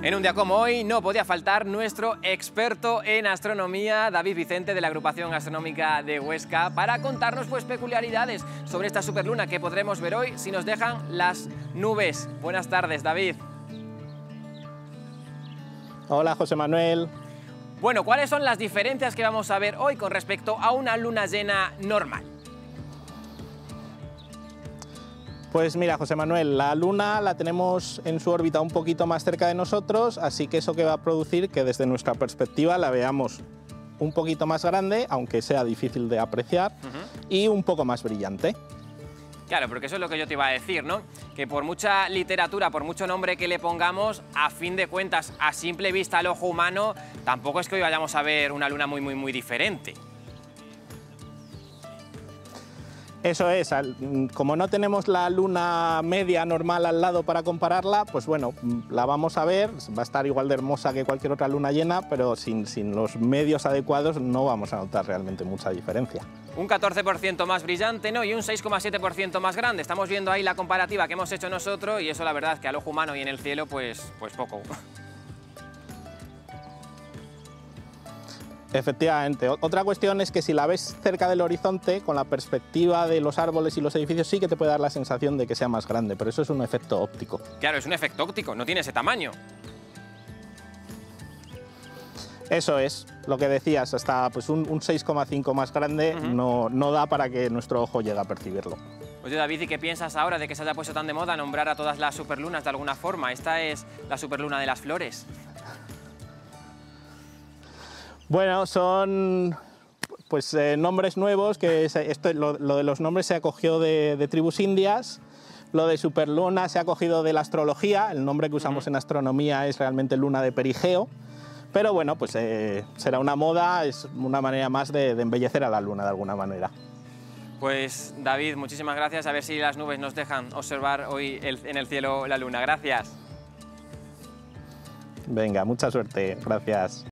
En un día como hoy no podía faltar nuestro experto en astronomía, David Vicente, de la Agrupación Astronómica de Huesca, para contarnos pues peculiaridades sobre esta superluna que podremos ver hoy si nos dejan las nubes. Buenas tardes, David. Hola, José Manuel. Bueno, ¿cuáles son las diferencias que vamos a ver hoy con respecto a una luna llena normal? Pues mira, José Manuel, la Luna la tenemos en su órbita un poquito más cerca de nosotros, así que eso que va a producir que desde nuestra perspectiva la veamos un poquito más grande, aunque sea difícil de apreciar, y un poco más brillante. Claro, porque eso es lo que yo te iba a decir, ¿no? Que por mucha literatura, por mucho nombre que le pongamos, a fin de cuentas, a simple vista al ojo humano, tampoco es que hoy vayamos a ver una Luna muy diferente. Eso es, como no tenemos la luna media normal al lado para compararla, pues bueno, la vamos a ver, va a estar igual de hermosa que cualquier otra luna llena, pero sin los medios adecuados no vamos a notar realmente mucha diferencia. Un 14% más brillante, ¿no? Y un 6,7% más grande. Estamos viendo ahí la comparativa que hemos hecho nosotros y eso la verdad es que al ojo humano y en el cielo pues poco. Efectivamente. Otra cuestión es que si la ves cerca del horizonte, con la perspectiva de los árboles y los edificios, sí que te puede dar la sensación de que sea más grande, pero eso es un efecto óptico. Claro, es un efecto óptico, no tiene ese tamaño. Eso es, lo que decías, hasta pues un 6,5 más grande no da para que nuestro ojo llegue a percibirlo. Oye, David, ¿y qué piensas ahora de que se haya puesto tan de moda nombrar a todas las superlunas de alguna forma? Esta es la superluna de las flores. Bueno, son pues nombres nuevos, que lo de los nombres se acogió de tribus indias, lo de superluna se ha acogido de la astrología, el nombre que usamos en astronomía es realmente luna de perigeo, pero bueno, pues será una moda, es una manera más de embellecer a la luna de alguna manera. Pues David, muchísimas gracias, a ver si las nubes nos dejan observar hoy en el cielo la luna, gracias. Venga, mucha suerte, gracias.